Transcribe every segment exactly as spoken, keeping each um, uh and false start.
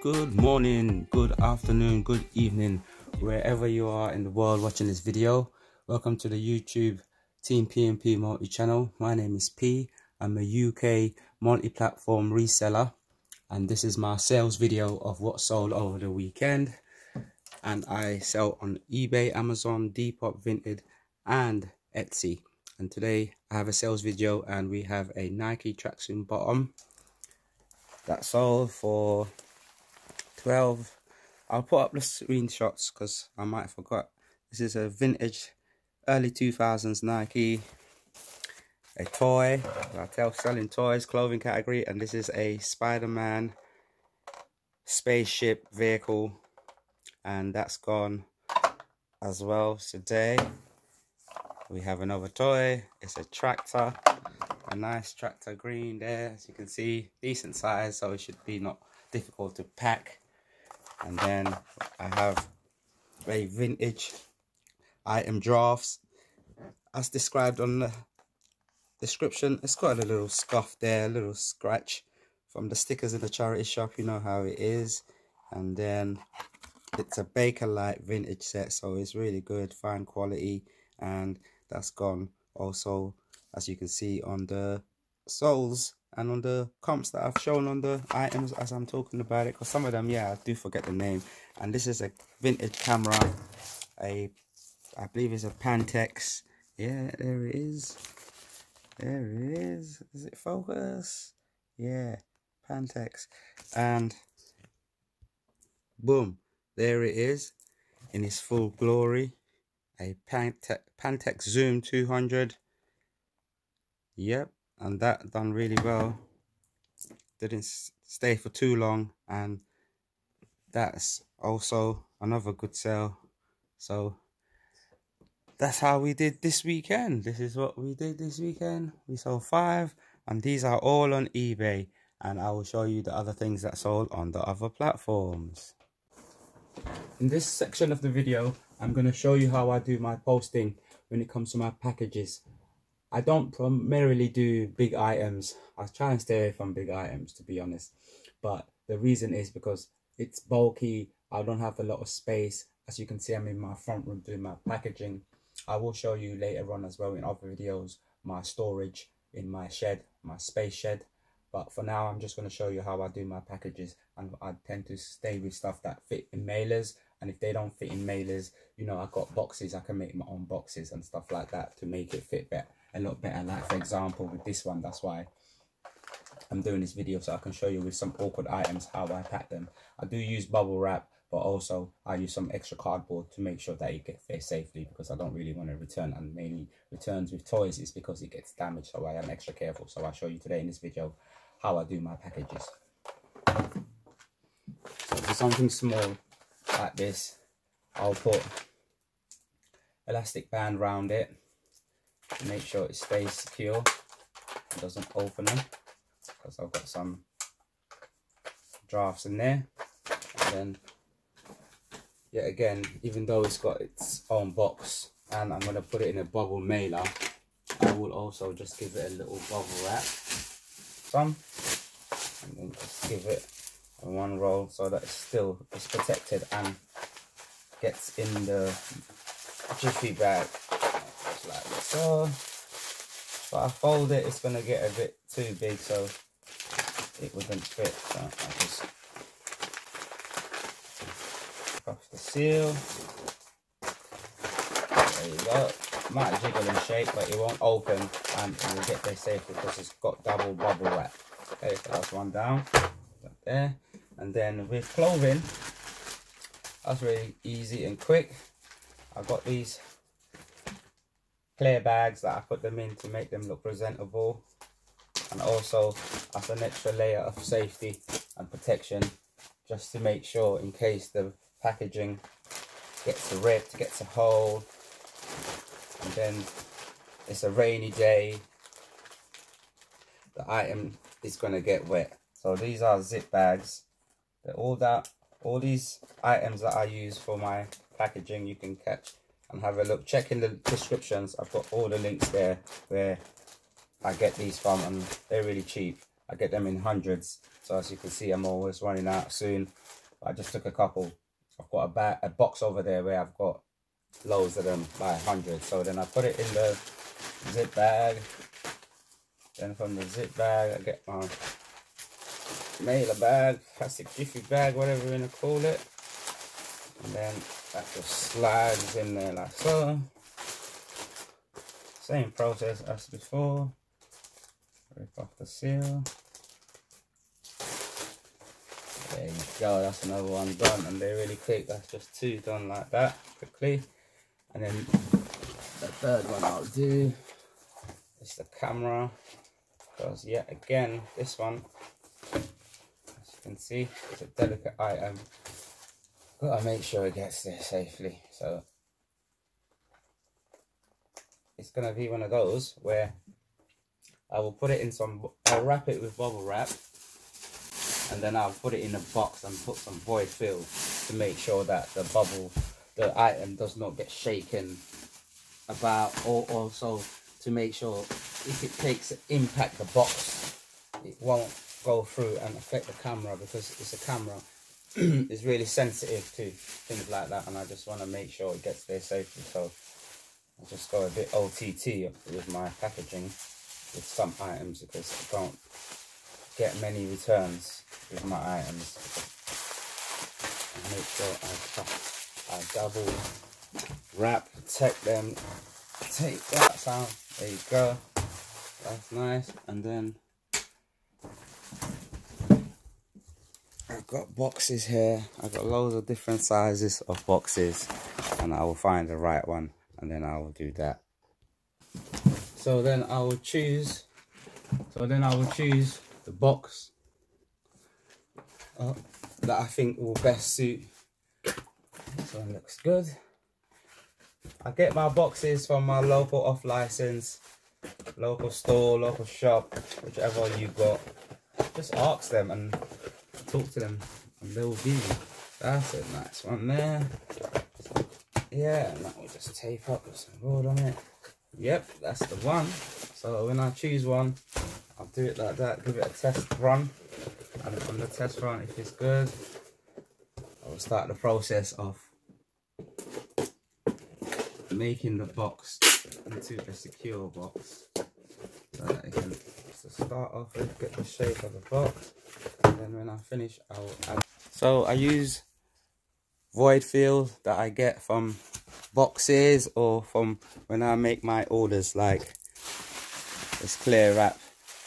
Good morning, good afternoon, good evening, wherever you are in the world watching this video. Welcome to the YouTube Team P M P multi-channel. My name is P. I'm a U K multi-platform reseller, and this is my sales video of what sold over the weekend. And I sell on eBay, Amazon, Depop, Vinted and Etsy. And today I have a sales video, and we have a Nike tracksuit bottom that sold for twelve. I'll put up the screenshots because I might have forgot. This is a vintage early two thousands Nike, a toy. I tell selling toys, clothing category, and this is a Spider-Man spaceship vehicle, and that's gone as well today. We have another toy. It's a tractor, a nice tractor green there, as you can see, decent size, so it should be not difficult to pack. And then I have a vintage item drafts. As described on the description, it's got a little scuff there, a little scratch from the stickers in the charity shop, you know how it is. And then it's a Baker Light vintage set, so it's really good, fine quality, and that's gone also, as you can see on the soles and on the comps that I've shown on the items as I'm talking about it, because some of them, yeah, I do forget the name. And this is a vintage camera, a I believe it's a Pentax. Yeah, there it is. There it is. Is it focus? Yeah, Pentax. And boom, there it is in its full glory. A Pentax, Pentax Zoom two hundred. Yep, and that done really well. Didn't stay for too long, and that's also another good sale. So that's how we did this weekend. This is what we did this weekend. We sold five, and these are all on eBay. And I will show you the other things that sold on the other platforms. In this section of the video, I'm going to show you how I do my posting when it comes to my packages. I don't primarily do big items. I try and stay away from big items, to be honest. But the reason is because it's bulky. I don't have a lot of space. As you can see, I'm in my front room doing my packaging. I will show you later on as well in other videos my storage in my shed, my space shed. But for now, I'm just going to show you how I do my packages. And I tend to stay with stuff that fit in mailers. And if they don't fit in mailers, you know, I've got boxes. I can make my own boxes and stuff like that to make it fit better, a lot better. Like, for example, with this one, that's why I'm doing this video, so I can show you with some awkward items how I pack them. I do use bubble wrap, but also I use some extra cardboard to make sure that it gets there safely, because I don't really want to return, and mainly returns with toys is because it gets damaged, so I am extra careful. So I'll show you today in this video how I do my packages. So for something small like this, I'll put elastic band around it to make sure it stays secure and doesn't open them, because I've got some drafts in there. And then yet again, even though it's got its own box and I'm going to put it in a bubble mailer, I will also just give it a little bubble wrap, some, and then just give it in one roll so that it's still is protected and gets in the jiffy bag, just like so. But I fold it, it's going to get a bit too big, so it wouldn't fit, so I just off the seal. There you go. Might jiggle and shake, but it won't open, and it will get there safely because it's got double bubble wrap. Okay, so that's one down. Right there. And then with clothing, that's really easy and quick. I've got these clear bags that I put them in to make them look presentable, and also as an extra layer of safety and protection, just to make sure in case the packaging gets a rift, gets a hole, and then it's a rainy day, the item is going to get wet. So these are zip bags. They're all that all these items that I use for my packaging, you can catch and have a look, check in the descriptions. I've got all the links there where I get these from, and they're really cheap. I get them in hundreds, So as you can see, I'm always running out soon. I just took a couple. I've got a, bag, a box over there where I've got loads of them by a hundred. So then I put it in the zip bag. Then from the zip bag, I get my mailer bag, plastic jiffy bag, whatever you want to call it. And then that just slides in there like so. Same process as before. Rip off the seal. There you go, that's another one done, and they're really quick. That's just two done like that quickly. And then the third one I'll do is the camera, because yet again, this one, as you can see, it's a delicate item. Gotta make sure it gets there safely. So it's gonna be one of those where I will put it in some, I'll wrap it with bubble wrap, and then I'll put it in a box and put some void fill to make sure that the bubble, the item does not get shaken about, or also to make sure if it takes an impact the box, it won't go through and affect the camera, because it's a camera, it's really sensitive to things like that, and I just want to make sure it gets there safely. So I just go a bit O T T with my packaging with some items, because I don't get many returns with my items. I make sure I, I double wrap, protect them, take that sound, there you go, that's nice. And then I've got boxes here, I've got loads of different sizes of boxes, and I will find the right one, and then I will do that. So then I will choose, so then I will choose the box uh, that I think will best suit. This one looks good. I get my boxes from my local off license, local store, local shop, whichever you got. Just ask them and talk to them, and they will be. That's a nice one there. Yeah, and that will just tape up with some board on it. Yep, that's the one. So when I choose one, I'll do it like that, give it a test run, and on the test run, if it's good, I'll start the process of making the box into a secure box, so that it can, to start off with, get the shape of the box, and then when I finish, I will add. So I use void fill that I get from boxes, or from when I make my orders, like this clear wrap.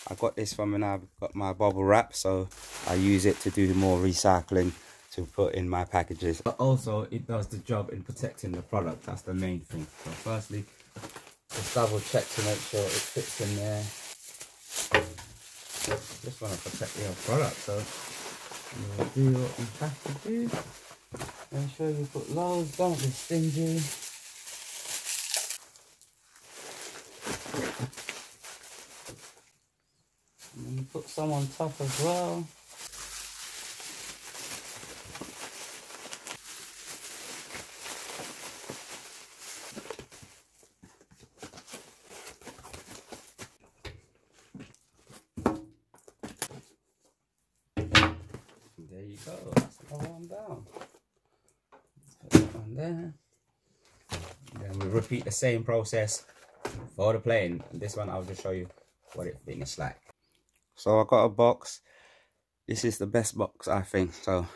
I got this from when I got my bubble wrap, so I use it to do more recycling to put in my packages. But also it does the job in protecting the product, that's the main thing. So firstly, just double check to make sure it fits in there. Just want to protect your product, so you'll do what you have to do. Make sure you put loads, don't be stingy. And you put some on top as well. There you go, that's another one down. Put that one there. Then we repeat the same process for the plane. And this one I'll just show you what it finished like. So I got a box. This is the best box I think. So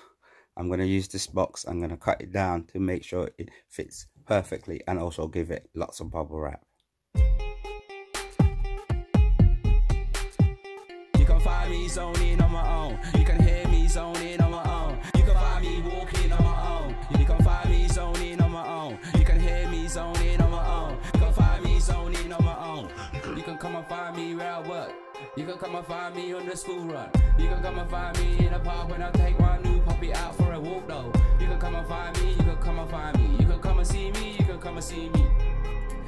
I'm gonna use this box. I'm gonna cut it down to make sure it fits perfectly, and also give it lots of bubble wrap. You can find me zoning on my own. You can hear me zoning on my own. You can find me walking on my own. You can find me zoning on my own. You can hear me zoning on my own. You can find me zoning on my own. You can come and find me where I work. You can come and find me on the school run. You can come and find me in the park when I take my new puppy out for a walk though. You can come and find me, you can come and find me. You can come and see me, you can come and see me.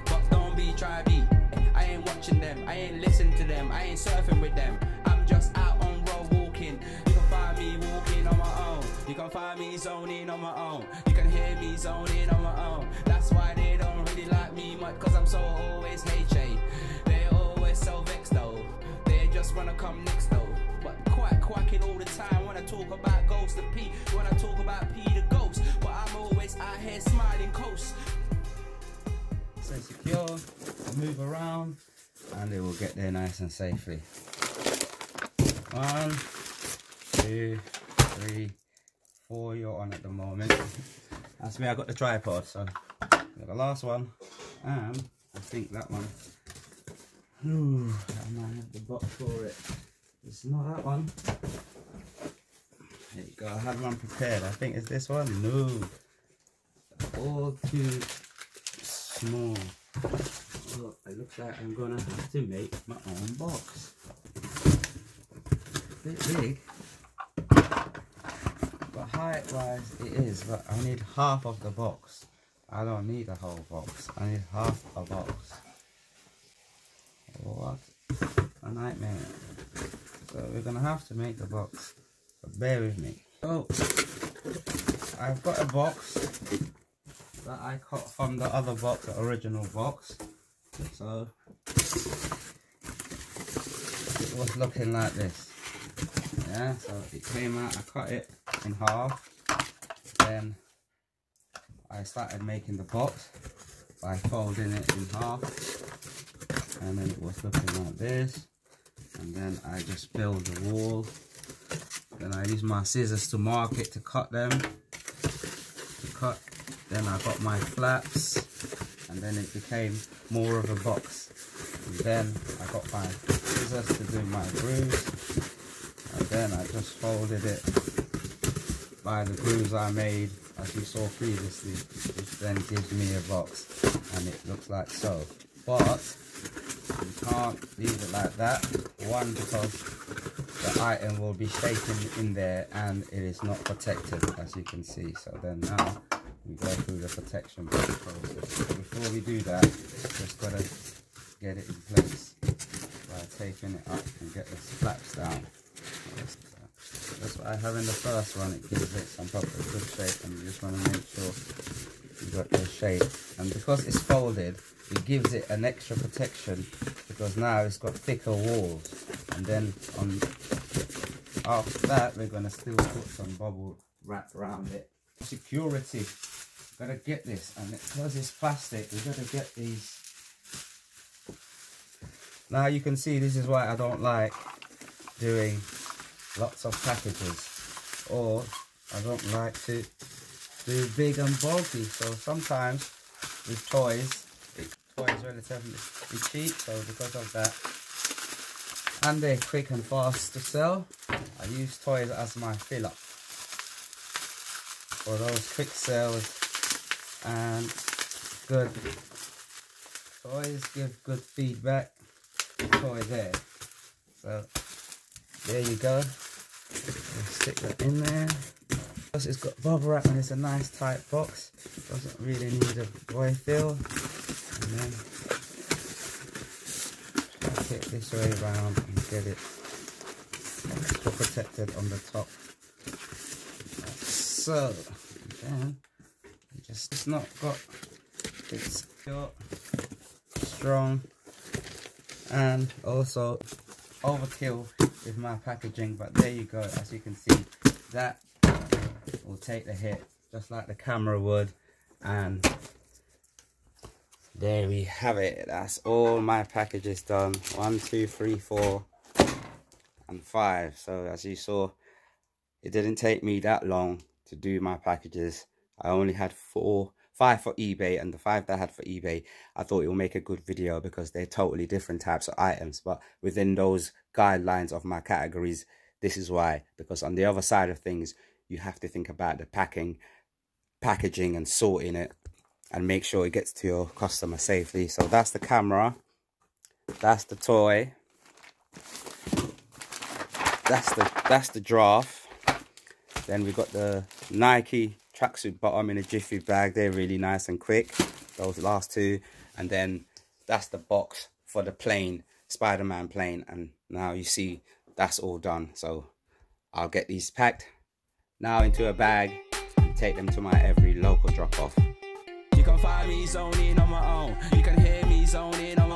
But don't be try be. I ain't watching them, I ain't listening to them, I ain't surfing with them. I'm just out on road walking. You can find me walking on my own. You can find me zoning on my own. You can hear me zoning on my own. That's why they don't really like me much, cause I'm so always H A. They're always so vexed though. Just wanna come next though. but quite quacking all the time when I talk about ghosts to P, when I talk about P the ghost, but I'm always out here smiling coast. So secure, move around, and it will get there nice and safely. One, two, three, four, you're on at the moment. That's me, I got the tripod, so the last one, and I think that one. Ooh, I might have the box for it. It's not that one. There you go, I have one prepared. I think it's this one. No. All too small. Well, it looks like I'm gonna have to make my own box. A bit big. But height wise it is, but I need half of the box. I don't need a whole box. I need half a box. What a nightmare. So we're gonna have to make the box, but bear with me. Oh, I've got a box that I cut from the other box, the original box. So it was looking like this. Yeah, so it came out, I cut it in half, then I started making the box by folding it in half. And then it was looking like this, and then I just build the wall. Then I use my scissors to mark it, to cut them, to cut. Then I got my flaps, and then it became more of a box. And then I got my scissors to do my grooves, and then I just folded it by the grooves I made, as you saw previously, which then gives me a box, and it looks like so. But you can't leave it like that, one, because the item will be shaken in there and it is not protected, as you can see. So then now we go through the protection process. But before we do that, just gotta get it in place by taping it up and get the flaps down. That's what I have in the first one. It gives it some proper good shape, and you just want to make sure you got the shape. And because it's folded, it gives it an extra protection, because now it's got thicker walls. And then on after that, we're going to still put some bubble wrap around it. Security, gotta get this, and because it's plastic, we gotta get these. Now you can see this is why I don't like doing lots of packages, or I don't like to do big and bulky. So sometimes with toys, toys relatively cheap, so because of that, and they're quick and fast to sell, I use toys as my fill-up for those quick sales. And good toys give good feedback. Toy there, so there you go. Stick that in there. Plus, it's got bubble wrap and it's a nice tight box. Doesn't really need a boy fill. And then pack it this way around and get it extra protected on the top. Like so, and then it just, it's not got, it's pure, strong, and also overkill with my packaging. But there you go, as you can see, that will take the hit just like the camera would. And there we have it. That's all my packages done. One, two, three, four, and five. So as you saw, it didn't take me that long to do my packages. I only had four, five for eBay, and the five that I had for eBay, I thought it would make a good video because they're totally different types of items. But within those guidelines of my categories, this is why. Because on the other side of things, you have to think about the packing, packaging, and sorting it, and make sure it gets to your customer safely. So that's the camera, that's the toy, that's the that's the draft. Then we got the Nike tracksuit bottom in a jiffy bag. They're really nice and quick, those last two. And then that's the box for the plane, Spider-Man plane. And now you see that's all done. So I'll get these packed now into a bag and take them to my every local drop off. You can find me zoning on my own. You can hear me zoning on my own.